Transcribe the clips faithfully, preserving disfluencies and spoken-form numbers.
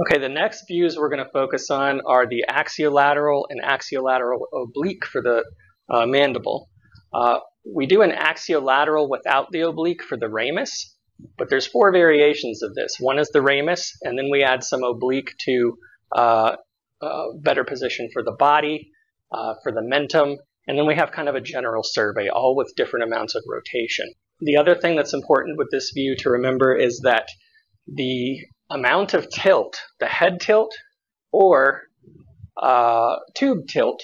Okay, the next views we're going to focus on are the axiolateral and axiolateral oblique for the uh, mandible. Uh, we do an axiolateral without the oblique for the ramus, but there's four variations of this. One is the ramus, and then we add some oblique to uh, uh, better position for the body, uh, for the mentum, and then we have kind of a general survey, all with different amounts of rotation. The other thing that's important with this view to remember is that the amount of tilt, the head tilt or uh, tube tilt,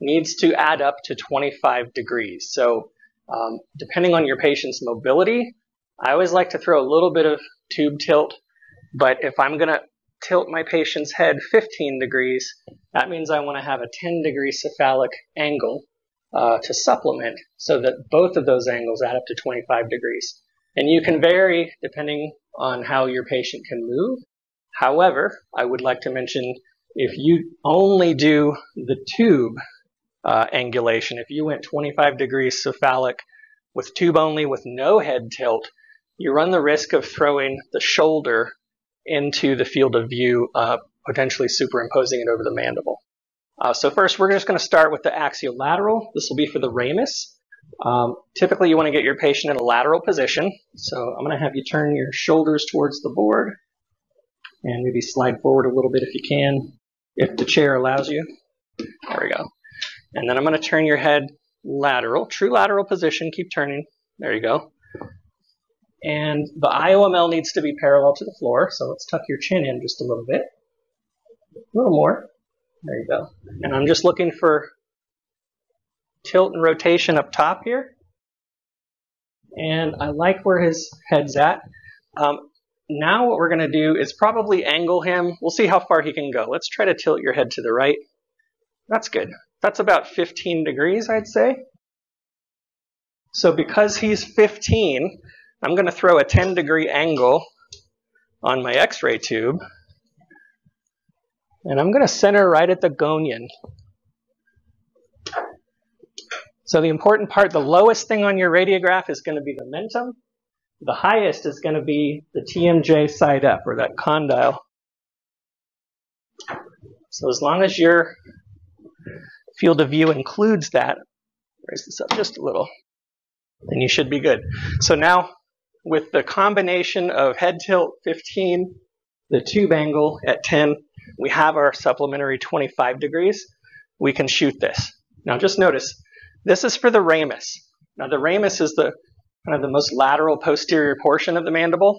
needs to add up to twenty-five degrees. So um, depending on your patient's mobility, I always like to throw a little bit of tube tilt, but if I'm going to tilt my patient's head fifteen degrees, that means I want to have a ten degree cephalic angle uh, to supplement so that both of those angles add up to twenty-five degrees. And you can vary depending on how your patient can move. However, I would like to mention, if you only do the tube uh, angulation, if you went twenty-five degrees cephalic with tube only with no head tilt, you run the risk of throwing the shoulder into the field of view, uh, potentially superimposing it over the mandible. Uh, so first, we're just going to start with the axiolateral. This will be for the ramus. Um, typically, you want to get your patient in a lateral position. So I'm going to have you turn your shoulders towards the board and maybe slide forward a little bit if you can, if the chair allows you. There we go. And then I'm going to turn your head lateral, true lateral position. Keep turning. There you go. And the I O M L needs to be parallel to the floor. So let's tuck your chin in just a little bit. A little more. There you go. And I'm just looking for tilt and rotation up top here. And I like where his head's at. Um, now what we're going to do is probably angle him. We'll see how far he can go. Let's try to tilt your head to the right. That's good. That's about fifteen degrees, I'd say. So because he's fifteen, I'm going to throw a ten degree angle on my x-ray tube. And I'm going to center right at the gonion. So the important part, the lowest thing on your radiograph is going to be the mentum. The highest is going to be the T M J side up, or that condyle. So as long as your field of view includes that, raise this up just a little, then you should be good. So now with the combination of head tilt fifteen, the tube angle at ten, we have our supplementary twenty-five degrees. We can shoot this. Now just notice, this is for the ramus. Now the ramus is the kind of the most lateral posterior portion of the mandible.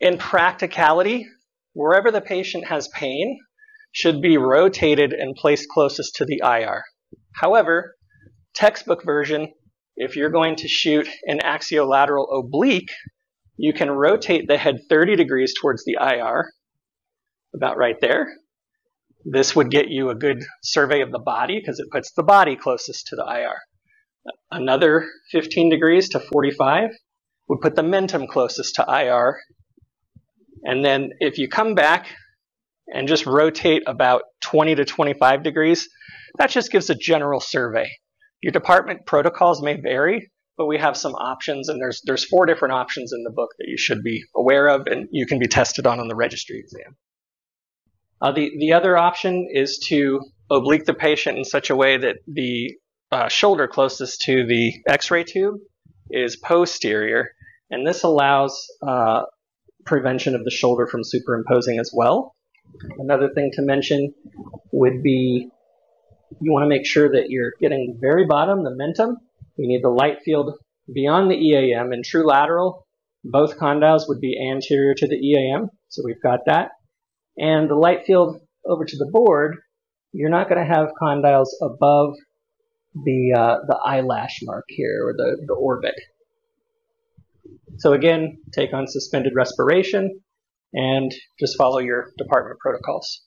In practicality, wherever the patient has pain should be rotated and placed closest to the I R. However, textbook version, if you're going to shoot an axiolateral oblique, you can rotate the head thirty degrees towards the I R, about right there. This would get you a good survey of the body because it puts the body closest to the I R. Another fifteen degrees to forty-five would put the mentum closest to I R. And then if you come back and just rotate about twenty to twenty-five degrees, that just gives a general survey. Your department protocols may vary, but we have some options, and there's, there's four different options in the book that you should be aware of and you can be tested on on the registry exam. Uh, the, the other option is to oblique the patient in such a way that the uh, shoulder closest to the x-ray tube is posterior, and this allows uh, prevention of the shoulder from superimposing as well. Another thing to mention would be you want to make sure that you're getting the very bottom, the mentum. You need the light field beyond the E A M, and true lateral, both condyles would be anterior to the E A M, so we've got that. And the light field over to the board, you're not going to have condyles above the uh, the eyelash mark here, or the, the orbit. So again, take on suspended respiration and just follow your department protocols.